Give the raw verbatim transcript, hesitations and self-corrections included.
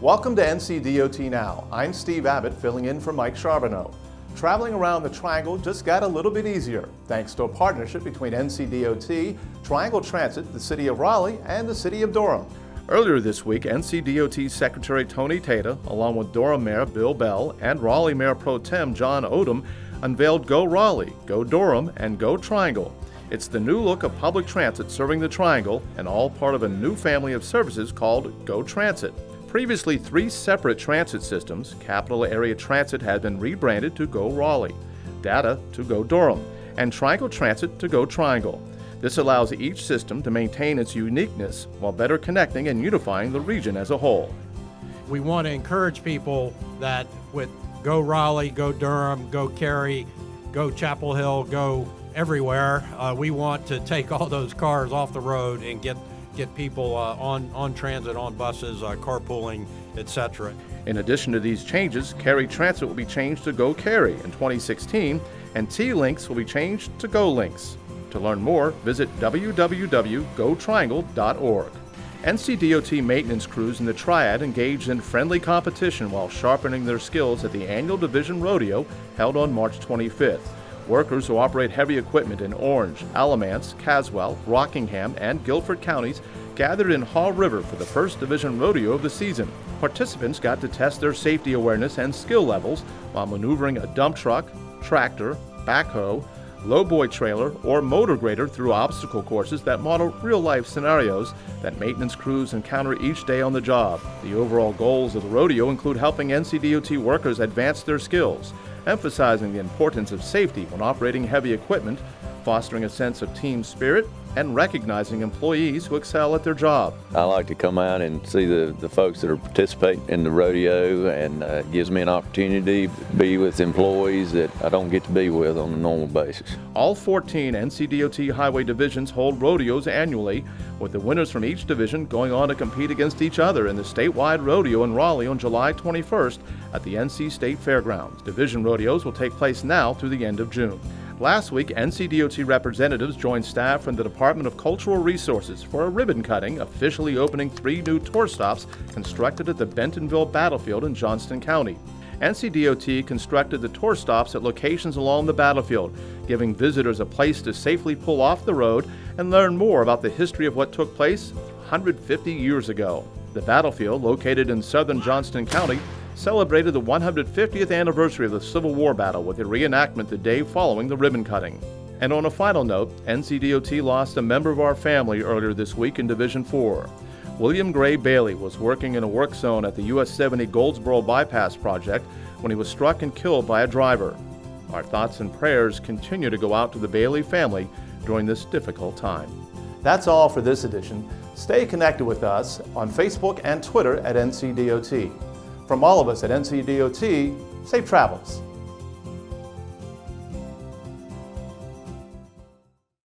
Welcome to N C D O T Now. I'm Steve Abbott, filling in for Mike Charbonneau. Traveling around the Triangle just got a little bit easier thanks to a partnership between N C D O T, Triangle Transit, the City of Raleigh, and the City of Durham. Earlier this week, N C D O T Secretary Tony Tata, along with Durham Mayor Bill Bell and Raleigh Mayor Pro Tem John Odom, unveiled Go Raleigh, Go Durham, and Go Triangle. It's the new look of public transit serving the Triangle and all part of a new family of services called Go Transit. Previously three separate transit systems, Capital Area Transit had been rebranded to Go Raleigh, Data to Go Durham, and Triangle Transit to Go Triangle. This allows each system to maintain its uniqueness while better connecting and unifying the region as a whole. We want to encourage people that with Go Raleigh, Go Durham, Go Cary, Go Chapel Hill, Go everywhere, uh, we want to take all those cars off the road and get get people uh, on, on transit, on buses, uh, carpooling, et cetera. In addition to these changes, Cary Transit will be changed to Go Cary in twenty sixteen, and T-Links will be changed to Go Links. To learn more, visit w w w dot go triangle dot org. N C D O T maintenance crews in the Triad engaged in friendly competition while sharpening their skills at the annual Division Rodeo held on March twenty-fifth. Workers who operate heavy equipment in Orange, Alamance, Caswell, Rockingham, and Guilford counties gathered in Haw River for the first Division Rodeo of the season. Participants got to test their safety awareness and skill levels while maneuvering a dump truck, tractor, backhoe, lowboy trailer, or motor grader through obstacle courses that model real-life scenarios that maintenance crews encounter each day on the job. The overall goals of the rodeo include helping N C D O T workers advance their skills, emphasizing the importance of safety when operating heavy equipment, fostering a sense of team spirit, and recognizing employees who excel at their job. I like to come out and see the, the folks that are participating in the rodeo, and uh, it gives me an opportunity to be with employees that I don't get to be with on a normal basis. All fourteen N C D O T highway divisions hold rodeos annually, with the winners from each division going on to compete against each other in the statewide rodeo in Raleigh on July twenty-first at the N C State Fairgrounds. Division rodeos will take place now through the end of June. Last week, N C D O T representatives joined staff from the Department of Cultural Resources for a ribbon cutting, officially opening three new tour stops constructed at the Bentonville Battlefield in Johnston County. N C D O T constructed the tour stops at locations along the battlefield, giving visitors a place to safely pull off the road and learn more about the history of what took place one hundred fifty years ago. The battlefield, located in southern Johnston County, celebrated the one hundred fiftieth anniversary of the Civil War battle with a reenactment the day following the ribbon cutting. And on a final note, N C D O T lost a member of our family earlier this week in Division four. William Gray Bailey was working in a work zone at the U S seventy Goldsboro Bypass Project when he was struck and killed by a driver. Our thoughts and prayers continue to go out to the Bailey family during this difficult time. That's all for this edition. Stay connected with us on Facebook and Twitter at N C D O T. From all of us at N C D O T, safe travels.